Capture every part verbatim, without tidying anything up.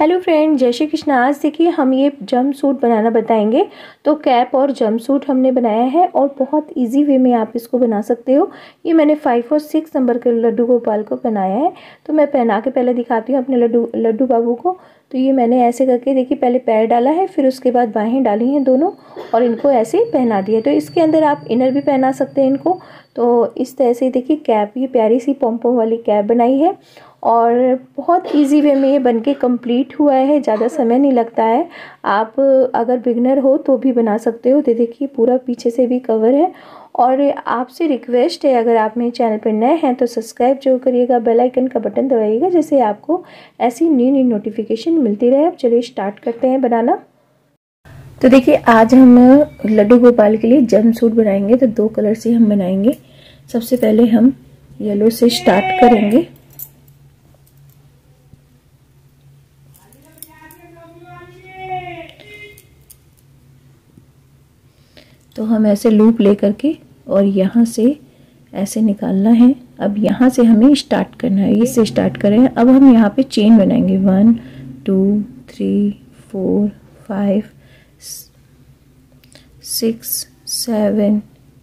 Hello friend, जय श्री कृष्णा। आज देखिए हम ये जंप सूट बनाना बताएंगे। तो कैप और जंप सूट हमने बनाया है और बहुत इजी वे में आप इसको बना सकते हो। ये मैंने फाइव और सिक्स नंबर के लड्डू गोपाल को बनाया है। तो मैं पहना के पहले दिखाती हूँ अपने लड्डू लड्डू बाबू को। तो ये मैंने ऐसे करके देखिए पहले पैर डाला है, फिर उसके बाद बाहें डाली हैं दोनों और इनको ऐसे ही पहना दिया। तो इसके अंदर आप इनर भी पहना सकते हैं इनको। तो इस तरह से देखिए कैप, ये प्यारी सी पॉम्पम वाली कैप बनाई है और बहुत इजी वे में ये बनके कंप्लीट हुआ है। ज़्यादा समय नहीं लगता है। आप अगर बिगनर हो तो भी बना सकते हो। तो देखिए पूरा पीछे से भी कवर है। और आपसे रिक्वेस्ट है, अगर आप मेरे चैनल पर नए हैं तो सब्सक्राइब जरूर करिएगा, बेल आइकन का बटन दबाइएगा, जिससे आपको ऐसी न्यू न्यू नोटिफिकेशन मिलती रहे। अब चलिए स्टार्ट करते हैं बनाना। तो देखिए आज हम लड्डू गोपाल के लिए जंप सूट बनाएंगे। तो दो कलर से हम बनाएंगे। सबसे पहले हम येलो से स्टार्ट करेंगे। तो हम ऐसे लूप ले करके और यहाँ से ऐसे निकालना है। अब यहाँ से हमें स्टार्ट करना है, इससे स्टार्ट करें। अब हम यहाँ पे चेन बनाएंगे। One two three four five six seven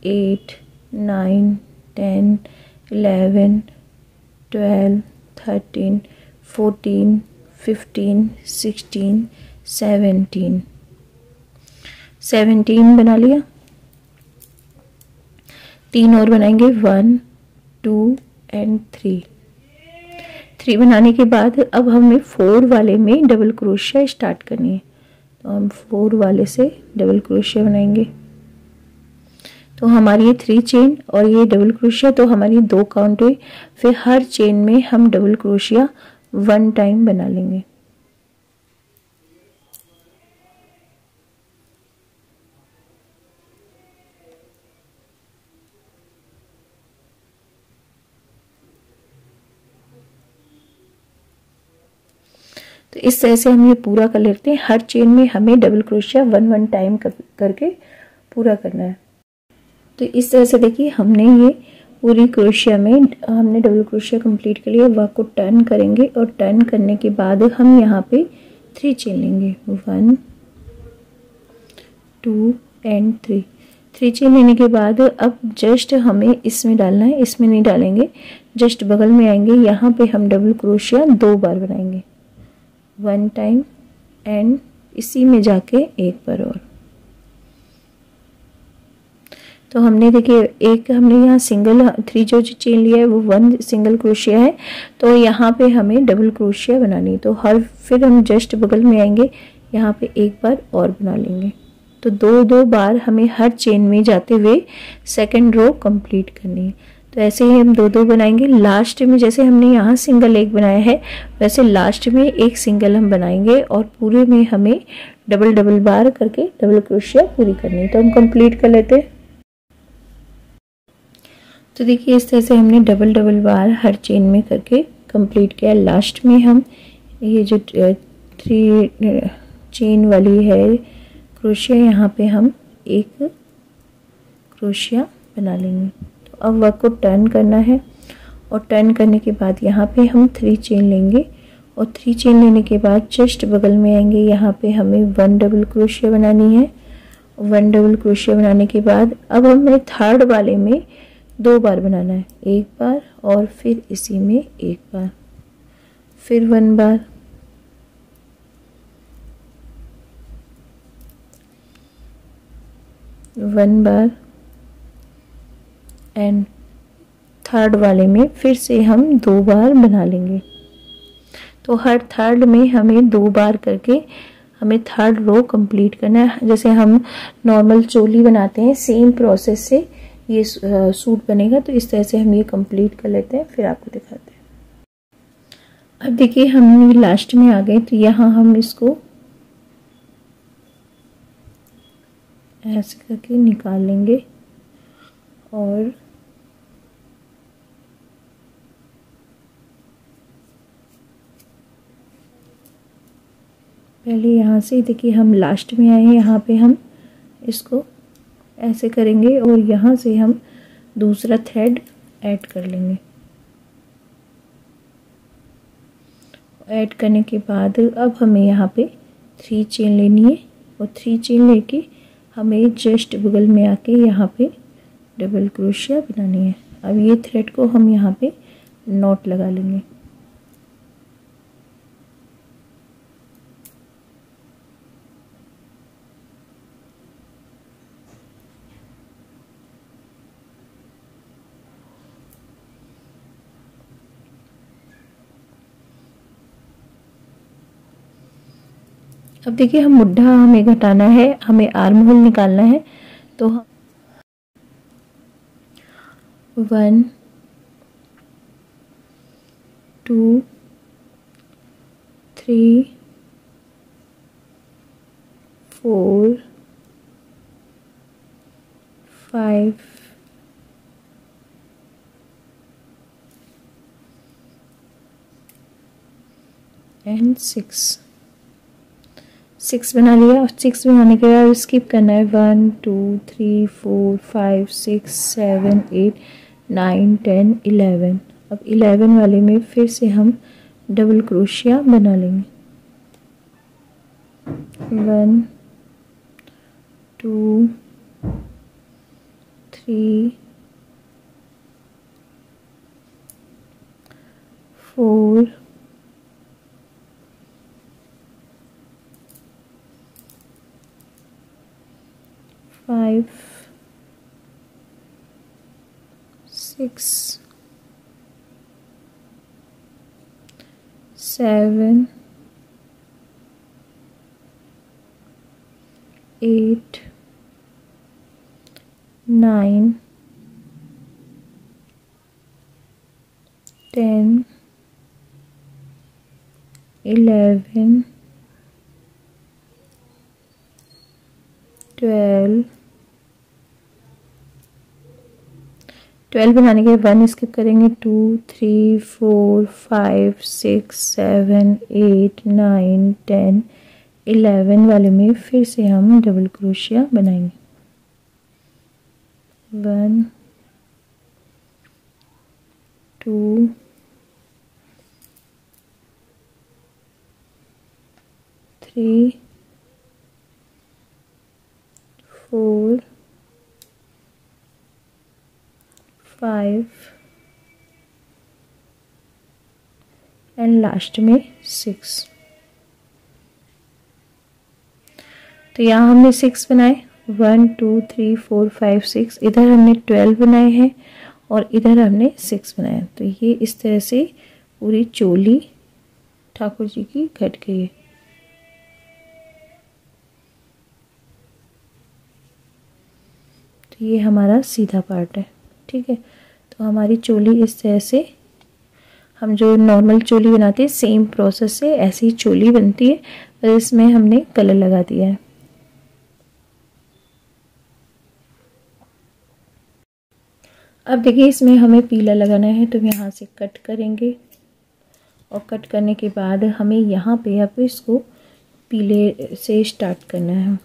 eight nine ten eleven twelve thirteen fourteen fifteen sixteen seventeen seventeen बना लिया। तीन और बनाएंगे, one two and three. Three बनाने के बाद अब हमें फोर वाले में डबल क्रोशिया स्टार्ट करनी है। तो हम फोर वाले से डबल क्रोशिया बनाएंगे। तो हमारी ये थ्री चेन और ये डबल क्रोशिया, तो हमारी दो काउंट हुई। फिर हर चेन में हम डबल क्रोशिया वन टाइम बना लेंगे। तो इस तरह से हम ये पूरा कर लेते हैं। हर चेन में हमें double crochet one one time कर, करके पूरा करना है। तो इस तरह से देखिए हमने ये पूरी क्रोशिया में हमने डबल क्रोशिया कंप्लीट कर लिया। वर्क को टर्न करेंगे और टर्न करने के बाद हम यहाँ पे थ्री चेन लेंगे, one two and three. Three chain लेने के बाद अब जस्ट हमें इसमें डालना है, इसमें नहीं डालेंगे, जस्ट बगल में आएंगे। यहाँ पे हम डबल क्रोशिया दो बार बनाएंगे, वन टाइम एंड इसी में जाके एक बार और। तो हमने देखिए एक हमने यहाँ सिंगल थ्री जो चेन लिया है वो वन सिंगल क्रोशिया है। तो यहाँ पे हमें डबल क्रोशिया बनानी। तो हर फिर हम जस्ट बगल में आएंगे, यहाँ पे एक बार और बना लेंगे। तो दो दो बार हमें हर चेन में जाते हुए सेकंड रो कंप्लीट करनी है। तो ऐसे ही हम दो दो बनाएंगे। लास्ट में जैसे हमने यहाँ सिंगल एक बनाया है, वैसे लास्ट में एक सिंगल हम बनाएंगे और पूरे में हमें डबल डबल बार करके डबल क्रोशिया पूरी करनी है। तो हम कंप्लीट कर लेते हैं। तो देखिए इस तरह से हमने डबल डबल बार हर चेन में करके कंप्लीट किया। लास्ट में हम ये जो थ्री चेन वाली है क्रोशिया, यहाँ पे हम एक क्रोशिया बना लेंगे। अब वर्क को टर्न करना है और टर्न करने के बाद यहाँ पे हम थ्री चेन लेंगे और थ्री चेन लेने के बाद जस्ट बगल में आएंगे। यहाँ पे हमें वन डबल क्रोशिया बनानी है। वन डबल क्रोशिया बनाने के बाद अब हमें थर्ड वाले में दो बार बनाना है, एक बार और फिर इसी में एक बार, फिर वन बार। वन बार एंड थर्ड वाले में फिर से हम दो बार बना लेंगे। तो हर थर्ड में हमें दो बार करके हमें थर्ड रो कंप्लीट करना है। जैसे हम नॉर्मल चोली बनाते हैं, सेम प्रोसेस से ये सूट बनेगा। तो इस तरह से हम ये कंप्लीट कर लेते हैं, फिर आपको दिखाते हैं। अब देखिए हम लास्ट में आ गए। तो यहाँ हम इसको ऐसे करके निकाल लेंगे और पहले यहाँ से देखिए हम लास्ट में आए हैं। यहाँ पे हम इसको ऐसे करेंगे और यहाँ से हम दूसरा थ्रेड ऐड कर लेंगे ऐड करने के बाद अब हमें यहाँ पे थ्री चेन लेनी है और थ्री चेन लेके हमें जस्ट बगल में आके यहाँ पे डबल क्रोशिया बनानी है। अब ये थ्रेड को हम यहाँ पे नॉट लगा लेंगे। अब देखिए हम मुड्ढा हमें घटाना है, हमें आर्म होल निकालना है, तो हम one two three four five and six six बना लिया। और सिक्स बनाने के बाद स्किप करना है one two three four five six seven eight nine ten eleven. अब इलेवन वाले में फिर से हम डबल क्रोशिया बना लेंगे। One two three four five six seven eight nine ten eleven twelve twelve बनाने के वन स्किप करेंगे, two three four five six seven eight nine ten eleven वाले में फिर से हम डबल क्रोशिया बनाएंगे। One two three four five and last में सिक्स। तो यहाँ हमने सिक्स बनाए, one two three four five six, इधर हमने ट्वेल्व बनाए हैं और इधर हमने सिक्स बनाए। तो ये इस तरह से पूरी चोली ठाकुर जी की घट गई है। तो ये हमारा सीधा पार्ट है, ठीक है। तो हमारी चोली इस तरह से, हम जो नॉर्मल चोली बनाते हैं सेम प्रोसेस से ऐसी चोली बनती है, पर इसमें हमने कलर लगा दिया है। अब देखिए इसमें हमें पीला लगाना है, तो यहाँ से कट करेंगे और कट करने के बाद हमें यहाँ पे अब इसको पीले से स्टार्ट करना है।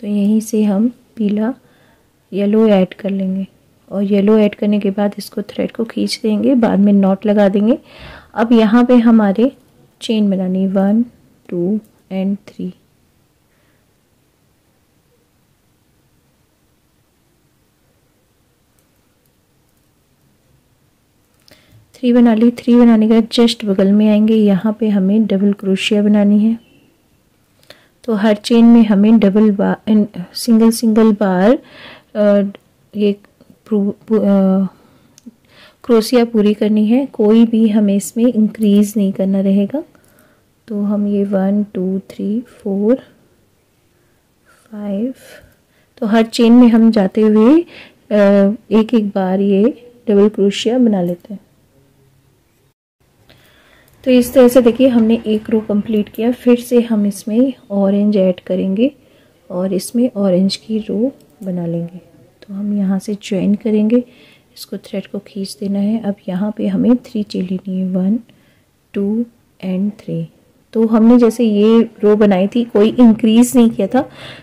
तो यहीं से हम पीला येलो ऐड कर लेंगे और येलो ऐड करने के बाद इसको थ्रेड को खींच देंगे, बाद में नॉट लगा देंगे। अब यहाँ पे हमारे चेन बनानी, one two and three. Three बना ली। थ्री बनाने के बाद जस्ट बगल में आएंगे, यहाँ पे हमें डबल क्रोशिया बनानी है। तो हर चेन में हमें डबल बार, सिंगल सिंगल बार ये क्रोशिया पूरी करनी है, कोई भी हमें इसमें इंक्रीज नहीं करना रहेगा। तो हम ये one two three four five, तो हर चेन में हम जाते हुए एक एक बार ये डबल क्रोशिया बना लेते हैं। तो इस तरह से देखिए हमने एक रो कंप्लीट किया। फिर से हम इसमें ऑरेंज ऐड करेंगे और इसमें ऑरेंज की रो बना लेंगे। तो हम यहाँ से ज्वाइन करेंगे, इसको थ्रेड को खींच देना है। अब यहाँ पे हमें थ्री चेन लेनी है, वन टू एंड थ्री। तो हमने जैसे ये रो बनाई थी, कोई इंक्रीज नहीं किया था,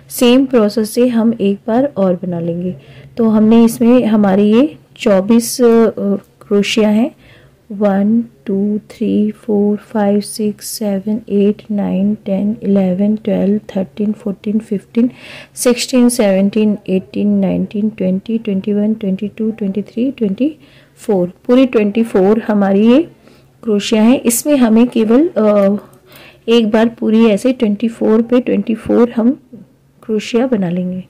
सेम प्रोसेस से हम एक बार और बना लेंगे। तो हमने इसमें हमारे ये चौबीस क्रोशिया हैं, one two three four five six seven eight nine ten eleven twelve thirteen fourteen fifteen sixteen seventeen eighteen nineteen twenty twenty one twenty two twenty three twenty four, पूरी ट्वेंटी फोर हमारी ये crochet हैं। इसमें हमें केवल एक बार पूरी ऐसे ट्वेंटी फोर पे ट्वेंटी फोर हम क्रोशिया बना लेंगे।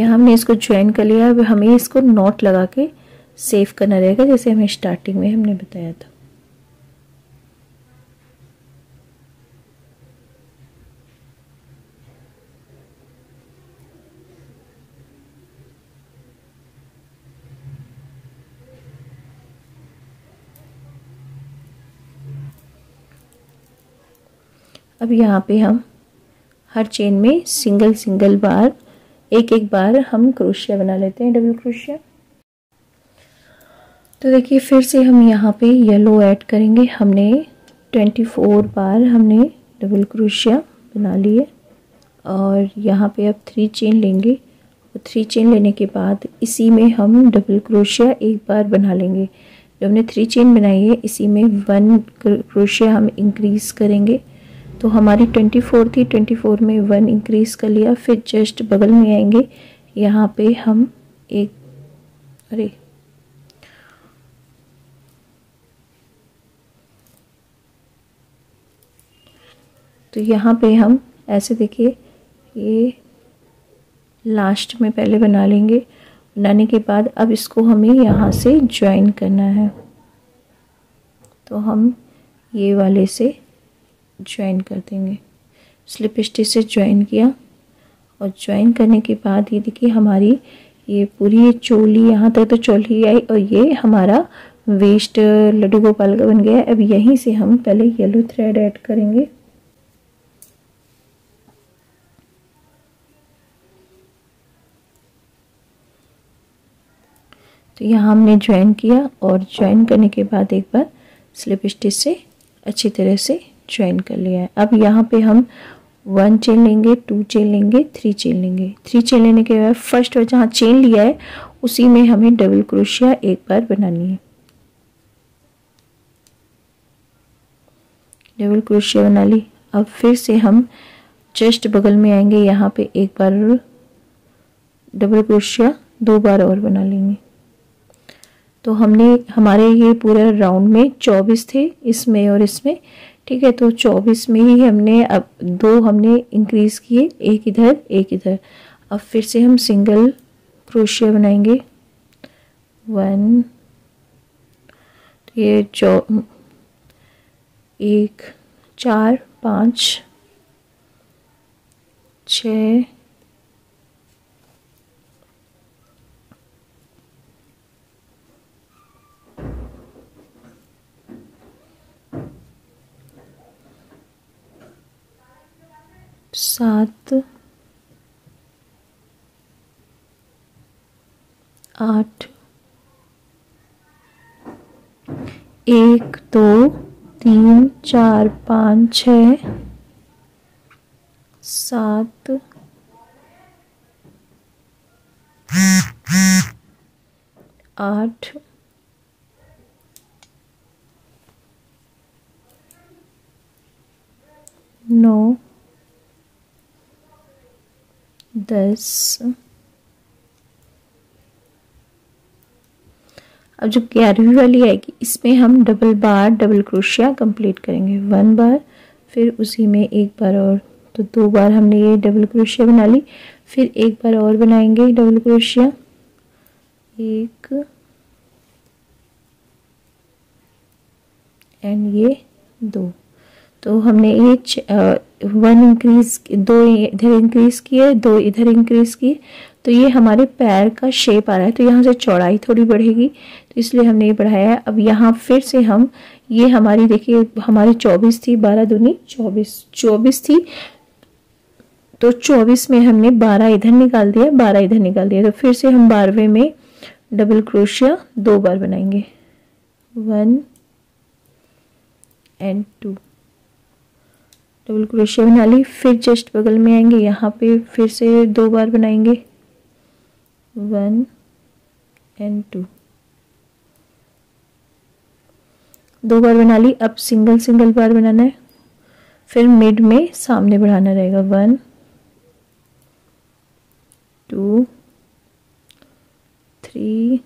यहाँ हमने इसको ज्वाइन कर लिया। अब हमें इसको नॉट लगा के सेव करना रहेगा, जैसे हमें स्टार्टिंग में हमने बताया था। अब यहाँ पे हम हर चेन में सिंगल सिंगल बार एक एक बार हम क्रोशिया बना लेते हैं, डबल क्रोशिया। तो देखिए फिर से हम यहाँ पे येलो ऐड करेंगे। हमने चौबीस बार हमने डबल क्रोशिया बना लिए और यहाँ पे अब थ्री चेन लेंगे। और थ्री चेन लेने के बाद इसी में हम डबल क्रोशिया एक बार बना लेंगे। जो हमने थ्री चेन बनाई है इसी में वन क्रोशिया हम इंक्रीज़ करेंगे। तो हमारी चौबीस थी, चौबीस में वन इंक्रीज़ कर लिया। फिर जस्ट बगल में आएंगे, यहाँ पे हम एक अरे तो यहाँ पे हम ऐसे देखिए ये लास्ट में पहले बना लेंगे। बनाने के बाद अब इसको हमें यहाँ से ज्वाइन करना है, तो हम ये वाले से ज्वाइन कर देंगे। स्लिप स्टिच से ज्वाइन किया और ज्वाइन करने के बाद ये देखिए हमारी ये पूरी चोली यहाँ तक तो चोली आई और ये हमारा वेस्ट लड्डू गोपाल का बन गया है। अब यहीं से हम पहले येलो थ्रेड ऐड करेंगे। तो यहाँ हमने ज्वाइन किया और ज्वाइन करने के बाद एक बार स्लिप स्टिच से अच्छी तरह से ज्वाइन कर लिया है। अब यहाँ पे हम वन चेन लेंगे, टू चेन लेंगे, थ्री चेन लेंगे। थ्री चेन लेने के बाद फर्स्ट और जहाँ चेन लिया है उसी में हमें डबल क्रोशिया एक बार बनानी है। डबल क्रोशिया बना ली। अब फिर से हम जस्ट बगल में आएंगे, यहाँ पे एक बार डबल क्रोशिया दो बार और बना लेंगे। तो हमने हमारे ये पूरा राउंड में चौबीस थे, इसमें और इसमें, ठीक है। तो चौबीस में ही हमने अब दो हमने इंक्रीज किए, एक इधर एक इधर। अब फिर से हम सिंगल क्रोशिया बनाएंगे, वन, ये चौ एक चार पाँच छः सात आठ एक दो तीन चार पाँच छः सात आठ नौ दस। अब जो ग्यारहवीं वाली आएगी इसमें हम डबल बार डबल क्रोशिया कंप्लीट करेंगे, वन बार, फिर उसी में एक बार और। तो दो बार हमने ये डबल क्रोशिया बना ली, फिर एक बार और बनाएंगे डबल क्रोशिया, एक एंड ये दो। तो हमने ये वन इंक्रीज, दो इधर इंक्रीज किए, दो इधर इंक्रीज किए। तो ये हमारे पैर का शेप आ रहा है, तो यहाँ से चौड़ाई थोड़ी बढ़ेगी, तो इसलिए हमने ये बढ़ाया है। अब यहाँ फिर से हम ये हमारी देखिए हमारी चौबीस थी, बारह दूनी चौबीस, चौबीस थी तो चौबीस में हमने बारह इधर निकाल दिया, बारह इधर निकाल दिया। तो फिर से हम बारहवें में डबल क्रोशिया दो बार बनाएंगे, one and two double crochet बना ली। फिर जस्ट बगल में आएंगे यहाँ पे, फिर से दो बार बनाएंगे वन एंड टू, दो बार बना ली। अब सिंगल सिंगल बार बनाना है, फिर मिड में सामने बढ़ाना रहेगा one two three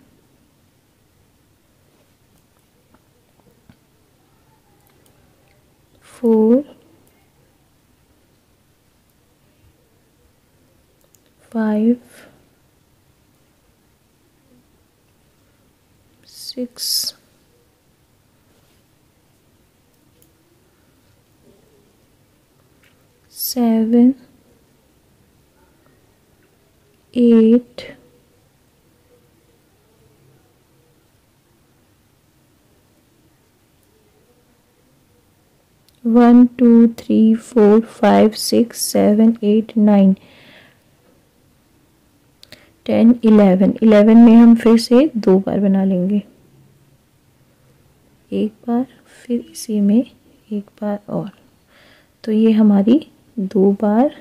four five six seven, eight, one, two, three, four, five, six, seven, eight, nine, ten, eleven, eleven में हम फिर से दो बार बना लेंगे, एक बार फिर इसी में एक बार और, तो ये हमारी दो बार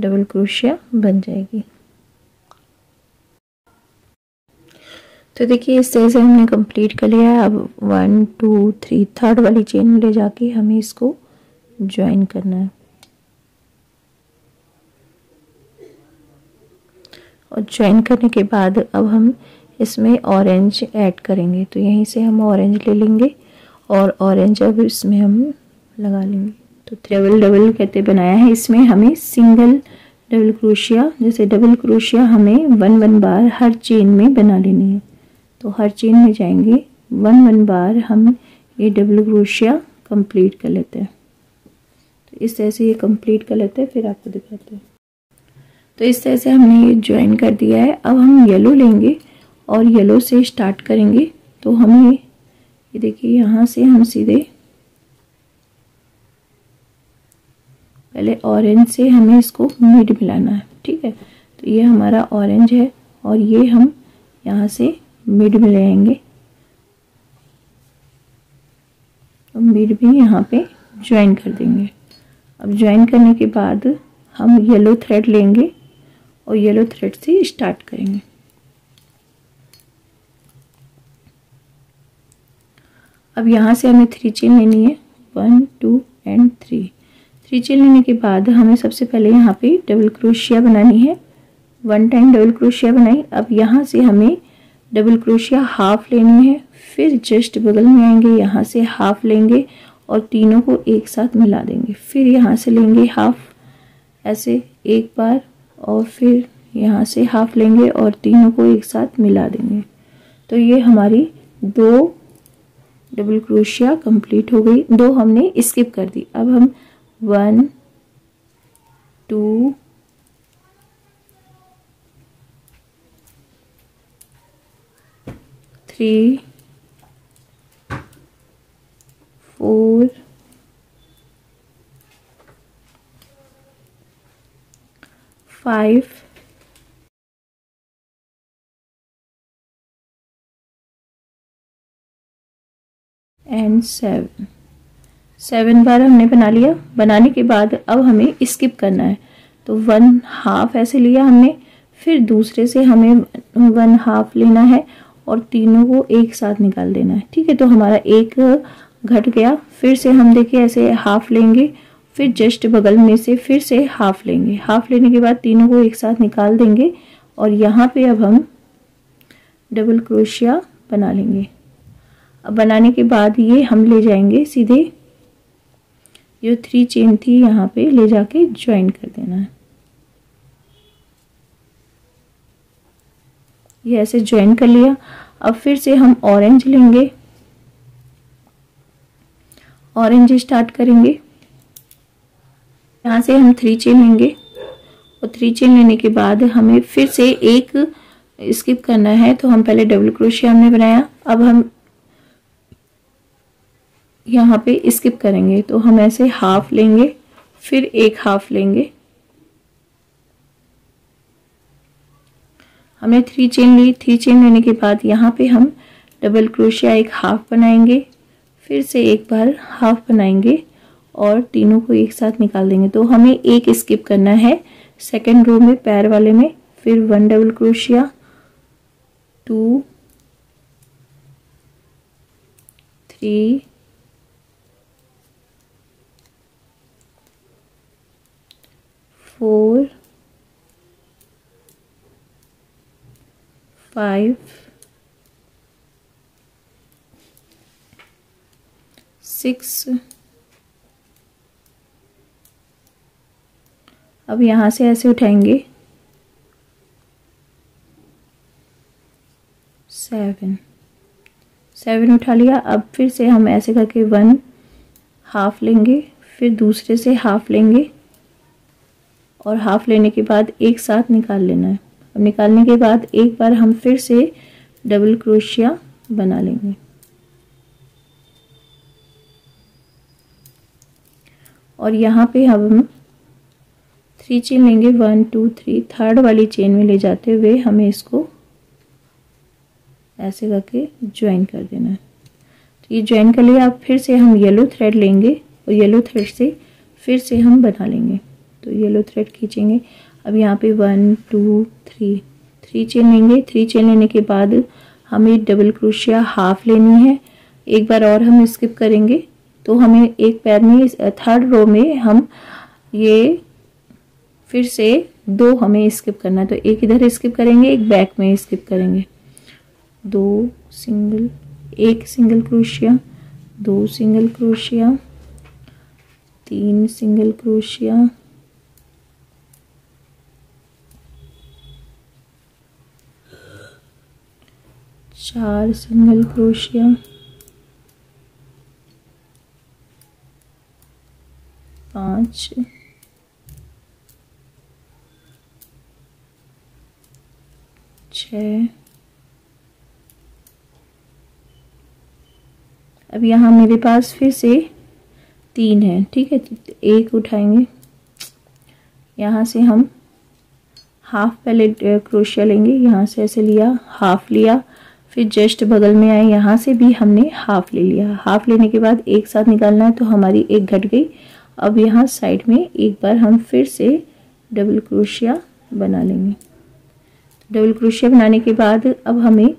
डबल क्रोशिया बन जाएगी। तो देखिए इस तरह से हमने कंप्लीट कर लिया है। अब वन टू थ्री थर्ड वाली चेन में ले जाके हमें इसको ज्वाइन करना है, और ज्वाइन करने के बाद अब हम इसमें ऑरेंज ऐड करेंगे। तो यहीं से हम ऑरेंज ले लेंगे और ऑरेंज अब इसमें हम लगा लेंगे। तो डबल डबल कहते बनाया है, इसमें हमें सिंगल डबल क्रोशिया, जैसे डबल क्रोशिया हमें वन वन बार हर चेन में बना लेनी है। तो हर चेन में जाएंगे वन वन बार, हम ये डबल क्रोशिया कंप्लीट कर लेते हैं। तो इस तरह से ये कंप्लीट कर लेते हैं, फिर आपको दिखाते हैं। तो इस तरह से हमने ये ज्वाइन कर दिया है। अब हम येलो लेंगे और येलो से स्टार्ट करेंगे। तो हमें ये देखिए यहाँ से हम सीधे पहले ऑरेंज से हमें इसको मिड मिलाना है, ठीक है। तो ये हमारा ऑरेंज है और ये हम यहाँ से मिड मिलाएंगे, तो मिड भी यहाँ पे ज्वाइन कर देंगे। अब ज्वाइन करने के बाद हम येलो थ्रेड लेंगे और येलो थ्रेड से स्टार्ट करेंगे। अब यहाँ से हमें थ्री चेन लेनी है, one two and three. Three chain लेने के बाद हमें सबसे पहले यहाँ पे डबल क्रोशिया बनानी है, वन टाइम डबल क्रोशिया बनाई। अब यहाँ से हमें डबल क्रोशिया हाफ लेनी है, फिर जस्ट बगल में आएंगे यहाँ से हाफ लेंगे और तीनों को एक साथ मिला देंगे। फिर यहाँ से लेंगे हाफ, ऐसे एक बार, और फिर यहाँ से हाफ लेंगे और तीनों को एक साथ मिला देंगे। तो ये हमारी दो डबल क्रोशिया कंप्लीट हो गई, दो हमने स्किप कर दी। अब हम one two three four five and seven, seven बार हमने बना लिया। बनाने के बाद अब हमें स्किप करना है। तो वन हाफ ऐसे लिया हमने, फिर दूसरे से हमें वन हाफ लेना है और तीनों को एक साथ निकाल देना है, ठीक है। तो हमारा एक घट गया। फिर से हम देखिए ऐसे हाफ लेंगे, फिर जस्ट बगल में से फिर से हाफ लेंगे, हाफ लेने के बाद तीनों को एक साथ निकाल देंगे और यहाँ पे अब हम डबल क्रोशिया बना लेंगे। अब बनाने के बाद ये हम ले जाएंगे सीधे, जो थ्री चेन थी यहाँ पे ले जाके ज्वाइन कर देना है। ये ऐसे ज्वाइन कर लिया। अब फिर से हम ऑरेंज लेंगे, ऑरेंज स्टार्ट करेंगे। यहाँ से हम थ्री चेन लेंगे और थ्री चेन लेने के बाद हमें फिर से एक स्किप करना है। तो हम पहले डबल क्रोशिया हमने बनाया, अब हम यहाँ पे स्किप करेंगे। तो हम ऐसे हाफ लेंगे, फिर एक हाफ लेंगे। हमें थ्री चेन ली, थ्री चेन लेने के बाद यहाँ पे हम डबल क्रोशिया एक हाफ बनाएंगे, फिर से एक बार हाफ बनाएंगे और तीनों को एक साथ निकाल देंगे। तो हमें एक स्किप करना है सेकेंड रो में पैर वाले में, फिर one double crochet, two, three, four, five, six. अब यहाँ से ऐसे उठाएंगे, सेवन, सेवन उठा लिया। अब फिर से हम ऐसे करके वन हाफ लेंगे, फिर दूसरे से हाफ लेंगे और हाफ लेने के बाद एक साथ निकाल लेना है। अब निकालने के बाद एक बार हम फिर से डबल क्रोशिया बना लेंगे और यहाँ पे हम थ्री चेन लेंगे, वन टू थ्री, थर्ड वाली चेन में ले जाते हुए हमें इसको ऐसे करके ज्वाइन कर देना है। तो ये ज्वाइन कर लिया। अब फिर से हम येलो थ्रेड लेंगे और येलो थ्रेड से फिर से हम बना लेंगे। तो येलो थ्रेड खींचेंगे। अब यहाँ पे one two three, three chain लेंगे। थ्री चेन लेने के बाद हमें डबल क्रोशिया हाफ लेनी है। एक बार और हम स्किप करेंगे। तो हमें एक पैर में थर्ड रो में हम ये फिर से दो हमें स्किप करना है। तो एक इधर स्किप करेंगे, एक बैक में स्किप करेंगे। दो सिंगल, एक सिंगल क्रोशिया, दो सिंगल क्रोशिया, तीन सिंगल क्रोशिया, चार सिंगल क्रोशिया, पाँच, छः। अब यहाँ मेरे पास फिर से तीन है, ठीक है। एक उठाएंगे, यहाँ से हम हाफ पहले क्रोशिया लेंगे। यहाँ से ऐसे लिया, हाफ लिया, फिर जस्ट बगल में आए, यहाँ से भी हमने हाफ ले लिया। हाफ लेने के बाद एक साथ निकालना है, तो हमारी एक घट गई। अब यहाँ साइड में एक बार हम फिर से डबल क्रोशिया बना लेंगे। डबल क्रोशिया बनाने के बाद अब हमें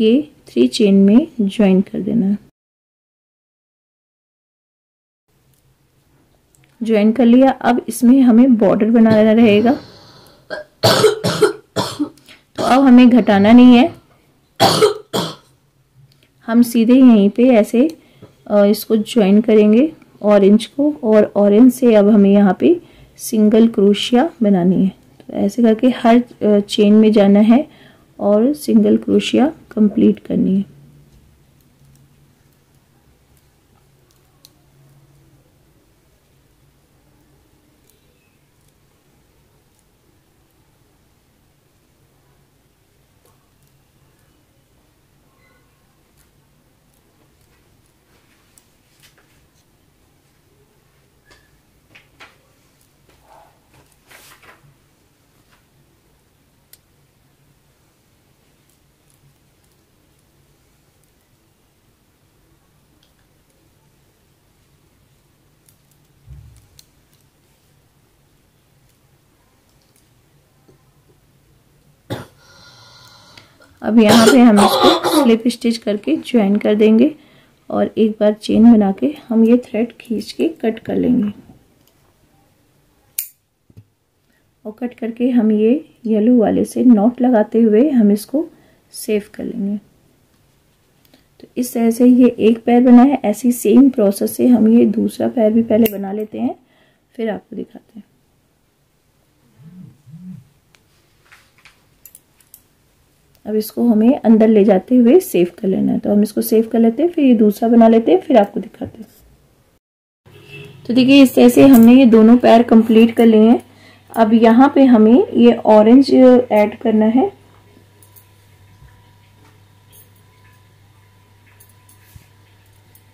ये थ्री चेन में ज्वाइन कर देना है। ज्वाइन कर लिया। अब इसमें हमें बॉर्डर बनाना रहेगा, तो अब हमें घटाना नहीं है। हम सीधे यहीं पे ऐसे इसको ज्वाइन करेंगे ऑरेंज को, और ऑरेंज से अब हमें यहाँ पे सिंगल क्रोशिया बनानी है। तो ऐसे करके हर चेन में जाना है और सिंगल क्रोशिया कंप्लीट करनी है। अब यहाँ पे हम इसको स्लिप स्टिच करके ज्वाइन कर देंगे और एक बार चेन बना के हम ये थ्रेड खींच के कट कर लेंगे। और कट करके हम ये येलो वाले से नॉट लगाते हुए हम इसको सेव कर लेंगे। तो इस तरह से ये एक पैर बना है। ऐसी सेम प्रोसेस से हम ये दूसरा पैर भी पहले बना लेते हैं, फिर आपको दिखाते हैं। अब इसको हमें अंदर ले जाते हुए सेव कर लेना है। तो हम इसको सेव कर लेते हैं, फिर ये दूसरा बना लेते हैं, फिर आपको दिखाते हैं। तो देखिए इस तरह से हमने ये दोनों पैर कंप्लीट कर लिए हैं। अब यहाँ पे हमें ये ऑरेंज ऐड करना है।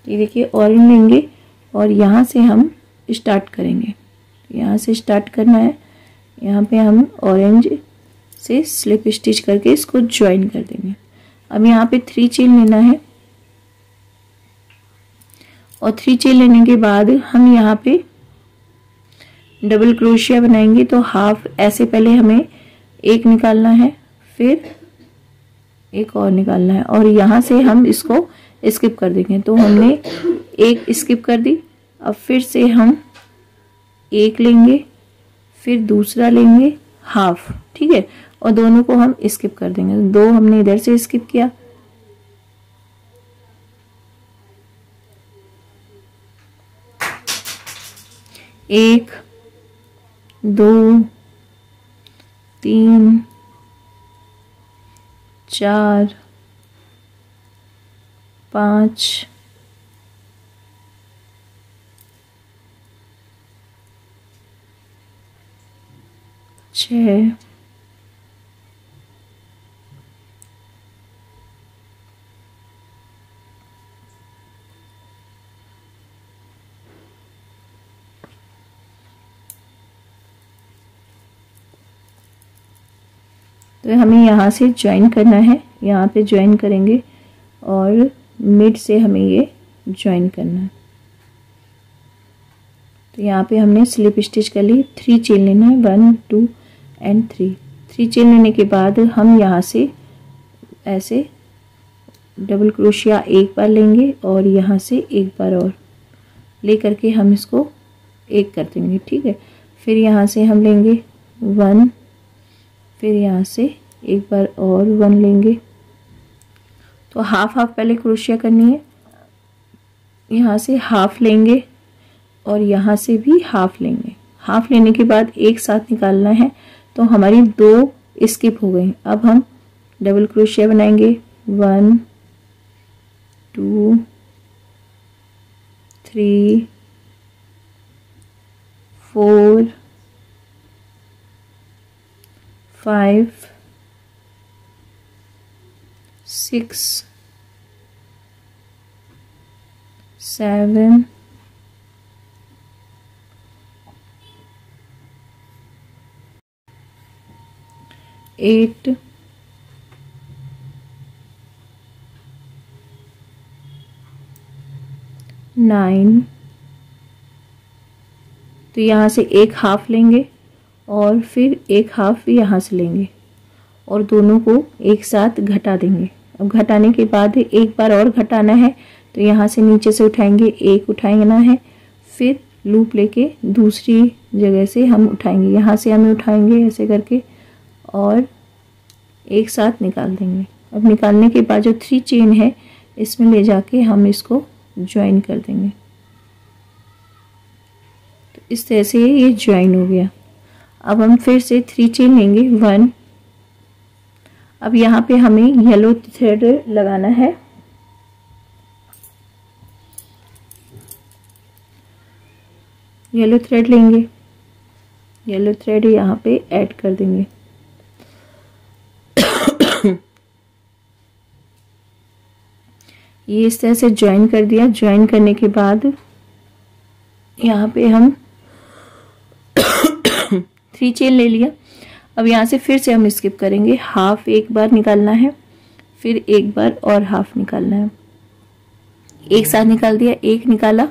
ये देखिए ऑरेंज लेंगे और यहाँ से हम स्टार्ट करेंगे। यहाँ से स्टार्ट करना है। यहाँ पे हम ऑरेंज से स्लिप स्टिच करके इसको ज्वाइन कर देंगे। अब यहाँ पे थ्री चेन लेना है और थ्री चेन लेने के बाद हम यहाँ पे डबल क्रोशिया बनाएंगे। तो हाफ ऐसे पहले हमें एक निकालना है, फिर एक और निकालना है और यहाँ से हम इसको स्किप कर देंगे। तो हमने एक स्किप कर दी, अब फिर से हम एक लेंगे फिर दूसरा लेंगे हाफ, ठीक है, और दोनों को हम स्किप कर देंगे। दो हमने इधर से स्किप किया, एक दो तीन चार पाँच छः तो हमें यहाँ से ज्वाइन करना है, यहाँ पे ज्वाइन करेंगे और मिड से हमें ये ज्वाइन करना है। तो यहाँ पे हमने स्लिप स्टिच कर ली, थ्री चेन लेना है, one two and three. Three chain लेने के बाद हम यहाँ से ऐसे डबल क्रोशिया एक बार लेंगे और यहाँ से एक बार और ले करके हम इसको एक कर देंगे, ठीक है। फिर यहाँ से हम लेंगे वन, फिर यहाँ से एक बार और वन लेंगे। तो हाफ हाफ पहले क्रोशिया करनी है, यहाँ से हाफ लेंगे और यहाँ से भी हाफ लेंगे। हाफ लेने के बाद एक साथ निकालना है, तो हमारी दो स्किप हो गए। अब हम डबल क्रोशिया बनाएंगे, one two three four five six seven eight nine. तो यहाँ से एक हाफ लेंगे और फिर एक हाफ भी यहाँ से लेंगे और दोनों को एक साथ घटा देंगे। अब घटाने के बाद एक बार और घटाना है, तो यहाँ से नीचे से उठाएंगे, एक उठाएंगे है, फिर लूप लेके दूसरी जगह से हम उठाएंगे, यहाँ से हमें उठाएंगे ऐसे करके और एक साथ निकाल देंगे। अब निकालने के बाद जो थ्री चेन है इसमें ले जाके हम इसको ज्वाइन कर देंगे। तो इस तरह से ये ज्वाइन हो गया। अब हम फिर से थ्री चेन लेंगे, वन। अब यहाँ पे हमें येलो थ्रेड लगाना है, येलो थ्रेड लेंगे, येलो थ्रेड यहाँ पे ऐड कर देंगे। ये इस तरह से ज्वाइन कर दिया। ज्वाइन करने के बाद यहाँ पे हम थ्री चेन ले लिया। अब यहाँ से फिर से हम स्किप करेंगे, हाफ एक बार निकालना है फिर एक बार और हाफ निकालना है। एक साथ निकाल दिया, एक निकाला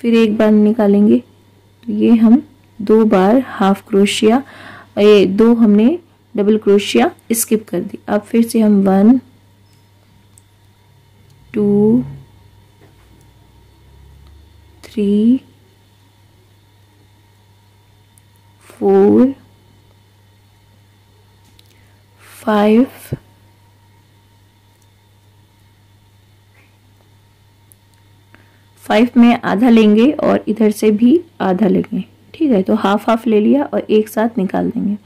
फिर एक बार निकालेंगे। तो ये हम दो बार हाफ क्रोशिया, ये दो हमने डबल क्रोशिया स्किप कर दी। अब फिर से हम one two three four five five में आधा लेंगे और इधर से भी आधा लेंगे, ठीक है। तो हाफ हाफ ले लिया और एक साथ निकाल देंगे।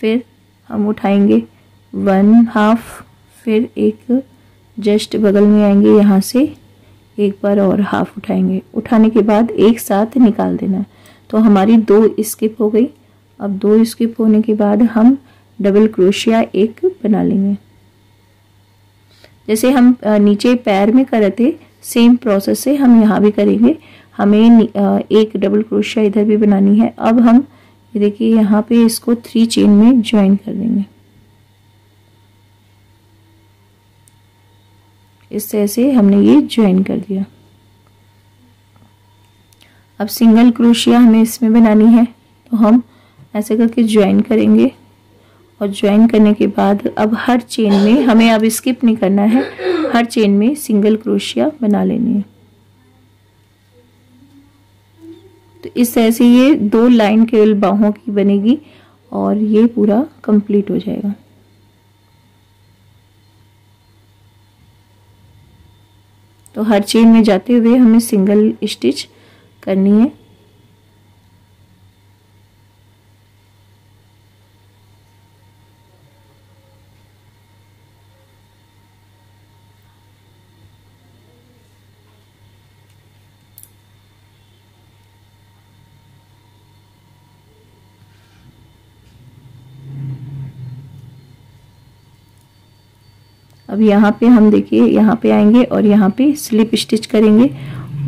फिर हम उठाएंगे वन हाफ, फिर एक जस्ट बगल में आएंगे, यहाँ से एक बार और हाफ उठाएंगे। उठाने के बाद एक साथ निकाल देना है। तो हमारी दो स्किप हो गई। अब दो स्किप होने के बाद हम डबल क्रोशिया एक बना लेंगे। जैसे हम नीचे पैर में कर रहे थे सेम प्रोसेस से हम यहाँ भी करेंगे। हमें एक डबल क्रोशिया इधर भी बनानी है। अब हम देखिए यहाँ पे इसको थ्री चेन में ज्वाइन कर देंगे। इस तरह से हमने ये ज्वाइन कर दिया। अब सिंगल क्रोशिया हमें इसमें बनानी है, तो हम ऐसे करके ज्वाइन करेंगे और ज्वाइन करने के बाद अब हर चेन में हमें अब स्किप नहीं करना है, हर चेन में सिंगल क्रोशिया बना लेनी है। तो इस तरह से ये दो लाइन केवल बाहों की बनेगी और ये पूरा कंप्लीट हो जाएगा। तो हर चेन में जाते हुए हमें सिंगल स्टिच करनी है। अब यहाँ पे हम देखिए यहाँ पे आएंगे और यहाँ पे स्लिप स्टिच करेंगे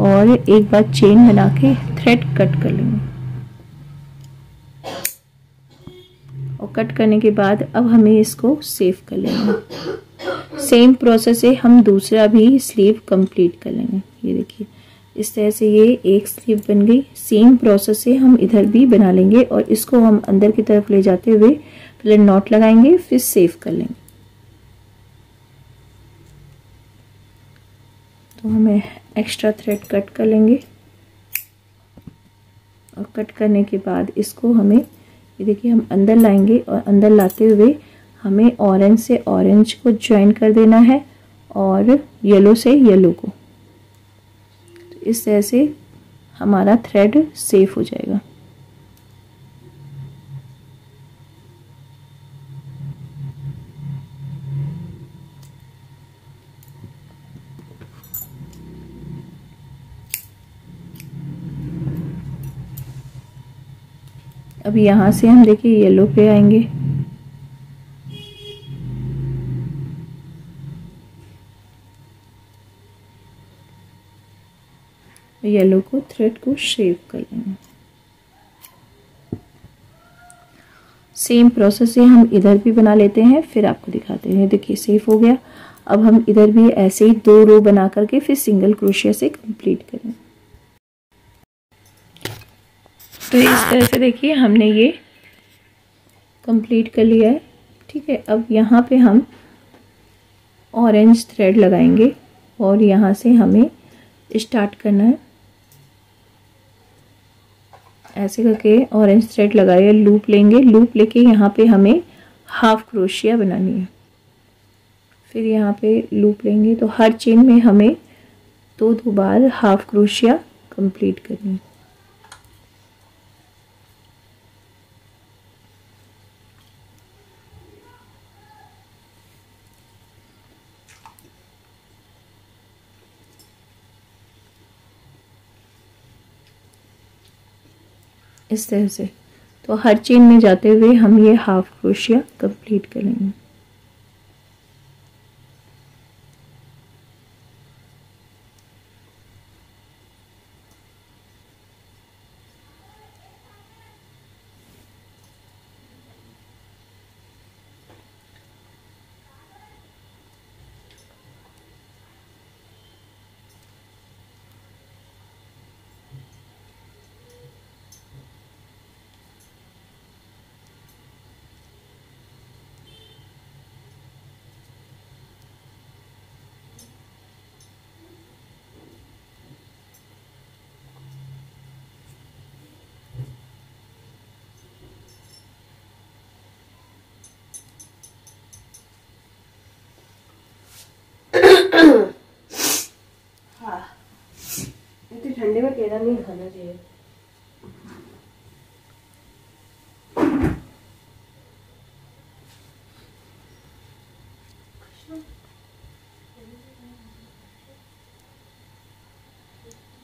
और एक बार चेन बना के थ्रेड कट कर लेंगे। और कट करने के बाद अब हमें इसको सेव कर लेंगे। सेम प्रोसेस से हम दूसरा भी स्लीव कंप्लीट कर लेंगे। ये देखिए इस तरह से ये एक स्लीव बन गई। सेम प्रोसेस से हम इधर भी बना लेंगे और इसको हम अंदर की तरफ ले जाते हुए पहले नॉट लगाएंगे फिर सेव कर लेंगे। तो हमें एक्स्ट्रा थ्रेड कट कर लेंगे और कट करने के बाद इसको हमें ये देखिए हम अंदर लाएंगे और अंदर लाते हुए हमें ऑरेंज से ऑरेंज को ज्वाइन कर देना है और येलो से येलो को। तो इस तरह से हमारा थ्रेड सेफ हो जाएगा। अब यहाँ से हम देखिए येलो पे आएंगे येलो को थ्रेड को शेव कर लेंगे। सेम प्रोसेस से हम इधर भी बना लेते हैं फिर आपको दिखाते हैं। देखिए सेफ हो गया। अब हम इधर भी ऐसे ही दो रो बना करके फिर सिंगल क्रोशिया से कंप्लीट करेंगे। तो इस तरह से देखिए हमने ये कंप्लीट कर लिया है। ठीक है, अब यहाँ पे हम ऑरेंज थ्रेड लगाएंगे और यहाँ से हमें स्टार्ट करना है। ऐसे करके ऑरेंज थ्रेड लगाए लूप लेंगे, लूप लेके यहाँ पे हमें हाफ क्रोशिया बनानी है। फिर यहाँ पे लूप लेंगे तो हर चेन में हमें दो दो बार हाफ क्रोशिया कंप्लीट करनी है। इस तरह से तो हर चेन में जाते हुए हम ये हाफ क्रोशिया कंप्लीट करेंगे। ठंडे में केला नहीं खाना चाहिए।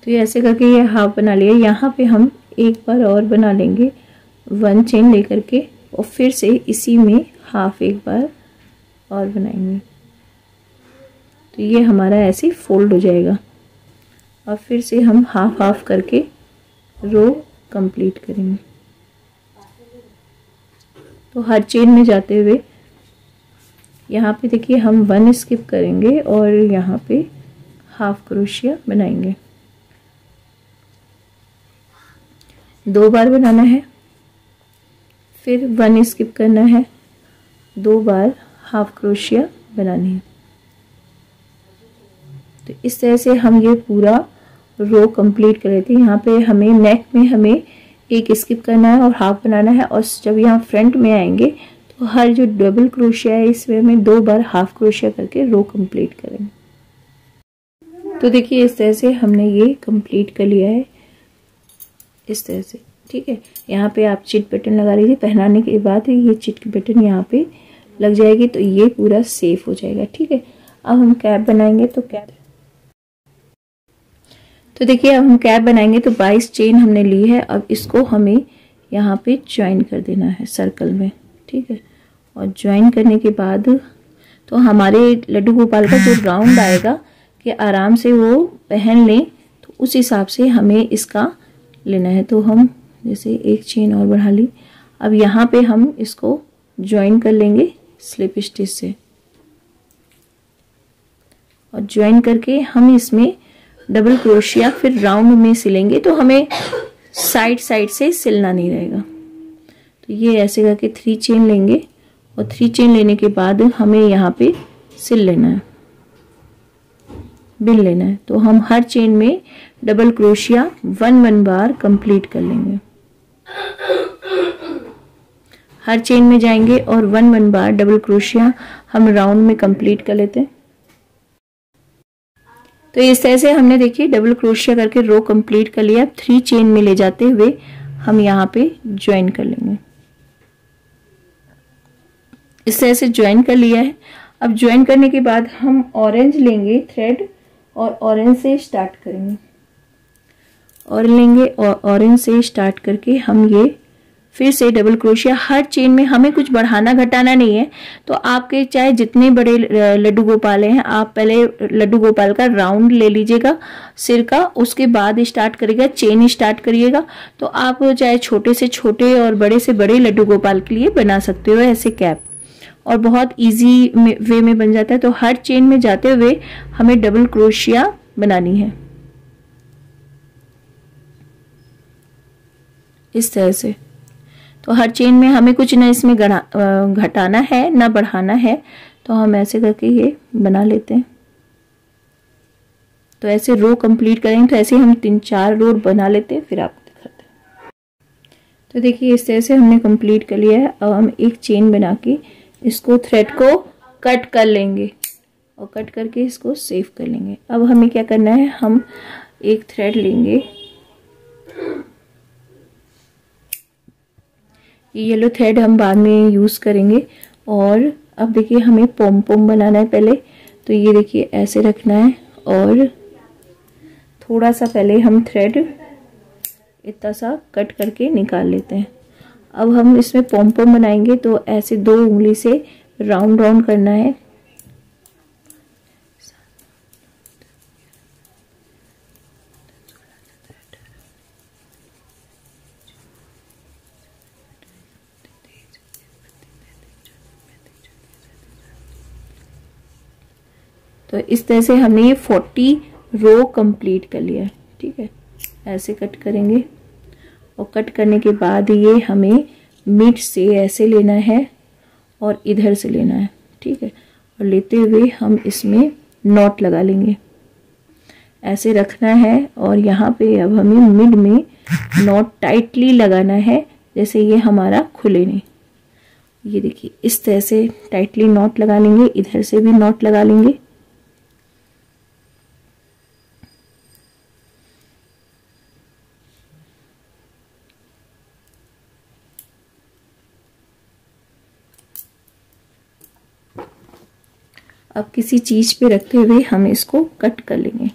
तो ये ऐसे करके ये हाफ बना लिया। यहाँ पे हम एक बार और बना लेंगे वन चेन लेकर के और फिर से इसी में हाफ एक बार और बनाएंगे। तो ये हमारा ऐसे फोल्ड हो जाएगा और फिर से हम हाफ हाफ करके रो कंप्लीट करेंगे। तो हर चेन में जाते हुए यहाँ पे देखिए हम वन स्किप करेंगे और यहाँ पे हाफ क्रोशिया बनाएंगे। दो बार बनाना है, फिर वन स्किप करना है, दो बार हाफ क्रोशिया बनानी है। तो इस तरह से हम ये पूरा रो कंप्लीट कर लेते हैं। यहाँ पे हमें नेक में हमें एक स्किप करना है और हाफ बनाना है, और जब यहाँ फ्रंट में आएंगे तो हर जो डबल क्रोशिया है इसमें हमें दो बार हाफ क्रोशिया करके रो कंप्लीट करेंगे। तो देखिए इस तरह से हमने ये कंप्लीट कर लिया है, इस तरह से, ठीक है। यहाँ पे आप चिट बटन लगा लीजिए, पहनाने के बाद ये चिट बटन यहाँ पे लग जाएगी तो ये पूरा सेफ हो जाएगा, ठीक है। अब हम कैप बनाएंगे तो कैप तो देखिए अब हम कैप बनाएंगे तो बाईस चेन हमने ली है। अब इसको हमें यहाँ पे ज्वाइन कर देना है सर्कल में, ठीक है। और ज्वाइन करने के बाद तो हमारे लड्डू गोपाल का जो राउंड आएगा कि आराम से वो पहन लें, तो उस हिसाब से हमें इसका लेना है। तो हम जैसे एक चेन और बढ़ा ली, अब यहाँ पे हम इसको ज्वाइन कर लेंगे स्लिप स्टिच से, और ज्वाइन करके हम इसमें डबल क्रोशिया फिर राउंड में सिलेंगे। तो हमें साइड साइड से सिलना नहीं रहेगा। तो ये ऐसे करके थ्री चेन लेंगे और थ्री चेन लेने के बाद हमें यहाँ पे सिल लेना है, बिन लेना है। तो हम हर चेन में डबल क्रोशिया वन वन बार कंप्लीट कर लेंगे, हर चेन में जाएंगे और वन वन बार डबल क्रोशिया हम राउंड में कंप्लीट कर लेते हैं। तो इस तरह से हमने देखिए डबल क्रोशिया करके रो कंप्लीट कर लिया। अब थ्री चेन में ले जाते हुए हम यहाँ पे ज्वाइन कर लेंगे, इस तरह से ज्वाइन कर लिया है। अब ज्वाइन करने के बाद हम ऑरेंज लेंगे थ्रेड और ऑरेंज से स्टार्ट करेंगे, और लेंगे और ऑरेंज से स्टार्ट करके हम ये फिर से डबल क्रोशिया, हर चेन में हमें कुछ बढ़ाना घटाना नहीं है। तो आपके चाहे जितने बड़े लड्डू गोपाल हैं, आप पहले लड्डू गोपाल का राउंड ले लीजिएगा सिर का, उसके बाद स्टार्ट करिएगा, चेन स्टार्ट करिएगा। तो आप चाहे छोटे से छोटे और बड़े से बड़े लड्डू गोपाल के लिए बना सकते हो ऐसे कैप, और बहुत ईजी वे में बन जाता है। तो हर चेन में जाते हुए हमें डबल क्रोशिया बनानी है, इस तरह से। तो हर चेन में हमें कुछ ना इसमें घटाना है ना बढ़ाना है, तो हम ऐसे करके ये बना लेते हैं। तो ऐसे रो कंप्लीट करेंगे, तो ऐसे हम तीन चार रो बना लेते हैं, फिर आपको दिखाते हैं। तो देखिए इस तरह से हमने कंप्लीट कर लिया है। अब हम एक चेन बना के इसको थ्रेड को कट कर लेंगे, और कट करके इसको सेव कर लेंगे। अब हमें क्या करना है, हम एक थ्रेड लेंगे, येलो थ्रेड हम बाद में यूज़ करेंगे। और अब देखिए हमें पोम पोम बनाना है पहले, तो ये देखिए ऐसे रखना है, और थोड़ा सा पहले हम थ्रेड इतना सा कट करके निकाल लेते हैं। अब हम इसमें पोम पोम बनाएंगे, तो ऐसे दो उंगली से राउंड राउंड करना है, तो इस तरह से हमने ये चालीस रो कंप्लीट कर लिया है, ठीक है। ऐसे कट करेंगे, और कट करने के बाद ये हमें मिड से ऐसे लेना है और इधर से लेना है, ठीक है। और लेते हुए हम इसमें नॉट लगा लेंगे, ऐसे रखना है, और यहाँ पे अब हमें मिड में नॉट टाइटली लगाना है, जैसे ये हमारा खुले नहीं। ये देखिए इस तरह से टाइटली नॉट लगा लेंगे, इधर से भी नॉट लगा लेंगे, अब किसी चीज पे रखते हुए हम इसको कट कर लेंगे।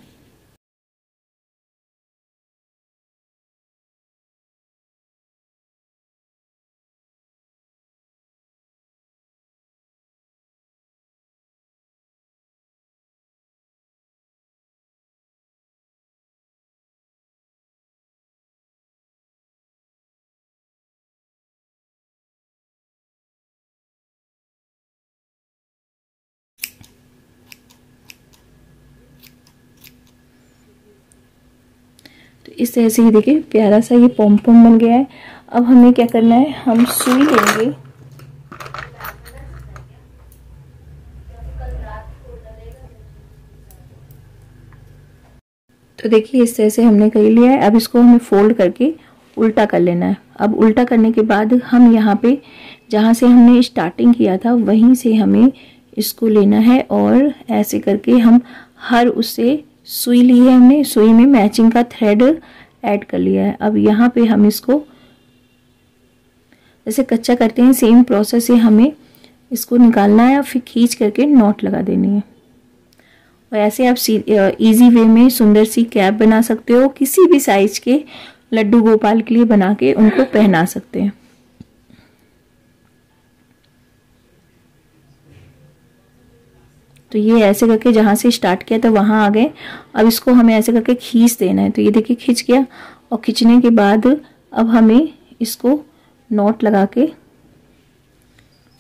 इस तरह से ये देखिए प्यारा सा ये पॉम पॉम बन गया है। अब हमें क्या करना है, हम सुई लेंगे तो देखिए इस तरह से हमने कर लिया है। अब इसको हमें फोल्ड करके उल्टा कर लेना है। अब उल्टा करने के बाद हम यहाँ पे जहाँ से हमने स्टार्टिंग किया था वहीं से हमें इसको लेना है और ऐसे करके हम हर उससे सुई ली है, हमने सुई में मैचिंग का थ्रेड ऐड कर लिया है। अब यहाँ पे हम इसको जैसे कच्चा करते हैं सेम प्रोसेस से हमें इसको निकालना है और फिर खींच करके नॉट लगा देनी है। और ऐसे आप इजी वे में सुंदर सी कैप बना सकते हो, किसी भी साइज के लड्डू गोपाल के लिए बना के उनको पहना सकते हैं। तो ये ऐसे करके जहाँ से स्टार्ट किया तो वहाँ आ गए। अब इसको हमें ऐसे करके खींच देना है। तो ये देखिए खींच गया और खींचने के बाद अब हमें इसको नॉट लगा के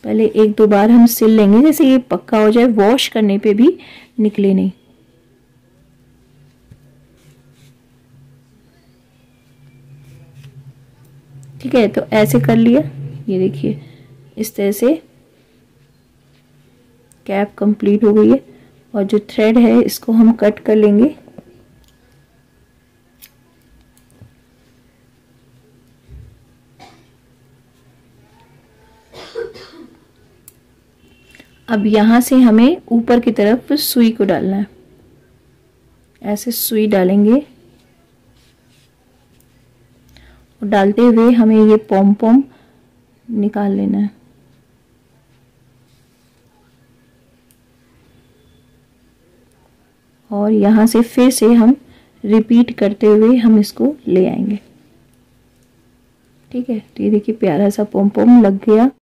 पहले एक दो बार हम सिल लेंगे जैसे ये पक्का हो जाए, वॉश करने पे भी निकले नहीं। ठीक है, तो ऐसे कर लिया। ये देखिए इस तरह से कैप कंप्लीट हो गई है। और जो थ्रेड है इसको हम कट कर लेंगे। अब यहाँ से हमें ऊपर की तरफ सुई को डालना है, ऐसे सुई डालेंगे और डालते हुए हमें ये पॉम पॉम निकाल लेना है। और यहाँ से फिर से हम रिपीट करते हुए हम इसको ले आएंगे। ठीक है, तो ये देखिए प्यारा सा पॉम पॉम लग गया।